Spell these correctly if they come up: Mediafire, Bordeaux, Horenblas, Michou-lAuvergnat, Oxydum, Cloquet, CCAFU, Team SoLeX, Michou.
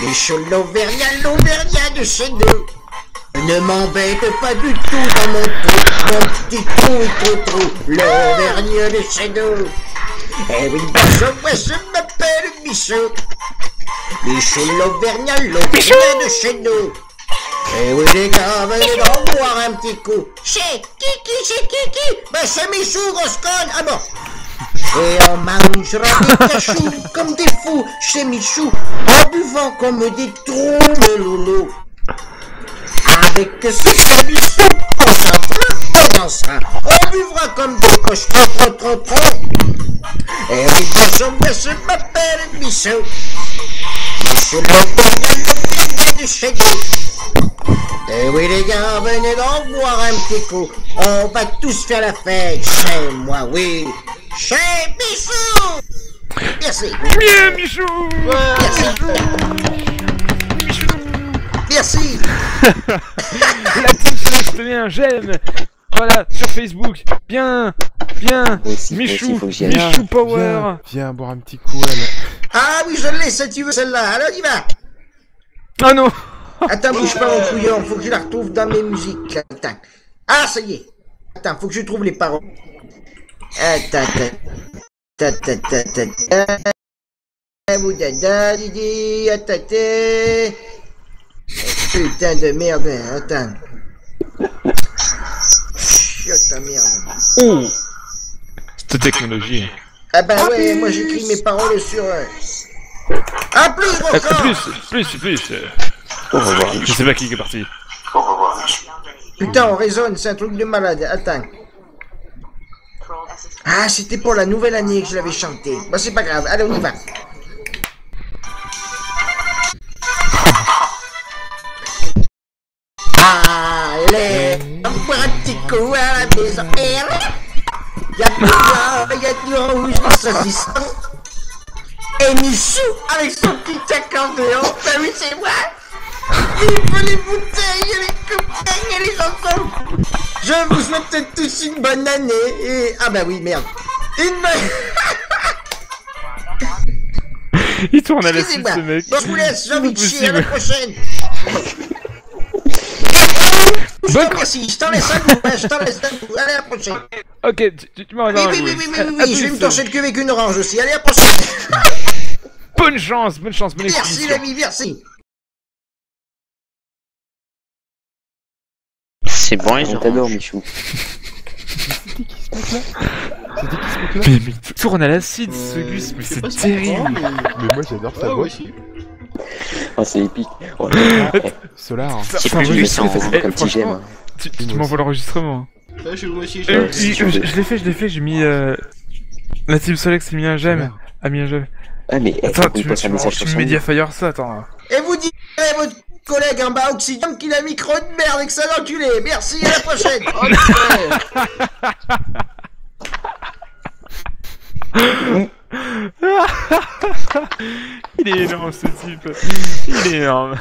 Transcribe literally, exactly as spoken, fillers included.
Michou l'Auvergnat, l'Auvergnat de chez nous. Ne m'embête pas du tout dans mon trou, mon petit trou et trop trou, l'Auvergnat de chez nous. Eh oui, bonjour, moi je m'appelle Michou. Michou l'Auvergnat, l'Auvergnat de chez nous. Eh oui les gars, venez d'en boire un petit coup. C'est Kiki, c'est Kiki. Ben c'est Michou, grosse conne. Ah bon. Et on mangera des cachous comme des fous chez Michou, en buvant comme des trous de loulou. Avec ce chat Michou, on chantera, on dansera, on buvra comme des cochons, trop trop trop. Et oui, bonjour, moi je m'appelle Michou. Michou l'Auvergnat de chez nous. Eh oui les gars, venez d'en boire un petit coup, on va tous faire la fête chez moi, oui. Chez Michou! Merci! Bien Michou! Ouais, merci! Michou! Merci! La Team SoLeX tenait un j'aime! Voilà, sur Facebook! Bien! Bien! Aussi, Michou! Aussi, Michou Power! Viens, viens boire un petit coup, elle! Ah oui, je l'ai, si tu veux celle-là! Alors, on y va! Ah non! Attends, bouge pas mon couillon, faut que je la retrouve dans mes musiques! Attends! Ah, ça y est! Attends, faut que je trouve les paroles! Putain de merde, attends. Putain de merde. Oh, cette technologie. Ah bah ouais, moi j'écris mes paroles sur. Ah plus, encore. Plus, plus, plus. Au revoir. Je sais pas qui est parti. Au revoir. Putain, on raisonne, c'est un truc de malade. Attends. Ah, c'était pour la nouvelle année que je l'avais chanté. Bah, c'est pas grave, allez, on y va. Allez, on boit un petit coup à la maison. Y'a du noir, y'a du rouge, du saucisson. Et Michou, avec son petit accordéon, t'as vu, c'est moi. Il veut les bouteilles, les copains et les chansons. Je vous souhaite tous une bonne année et... Ah bah oui, merde. Une bonne... Il tourne à la suite, ce mec. Bon, je vous laisse, j'ai envie de chier, à la prochaine. Bonne... Merci, je t'en laisse un coup, je t'en laisse un coup. Allez, à la prochaine. Ok, tu, tu m'en regardes. Oui, oui, oui, oui, oui, oui, je vais me torcher le cul avec une orange aussi. Allez, à la prochaine. Bonne chance, bonne chance, bonne expédition. Merci, l'ami, merci. C'est bon, ils ont t'adore, Michou. C'était qui ce mec là? C'était qui ce mec là? Mais il tourne à l'acide ce Gus, mais c'est terrible! Mais moi j'adore sa voix. Oh, c'est épique. Solar, c'est pas un tu tu m'envoies l'enregistrement. Je l'ai fait, je l'ai fait, j'ai mis. La Team SoLeX a mis un j'aime. A mis un j'aime. Ah, mais attends, tu me Mediafire ça, attends. Et vous dites votre collègue en bas Oxydum qu'il a micro de merde et que ça l'enculé. Merci, à la prochaine. Il est énorme ce type. Il est énorme.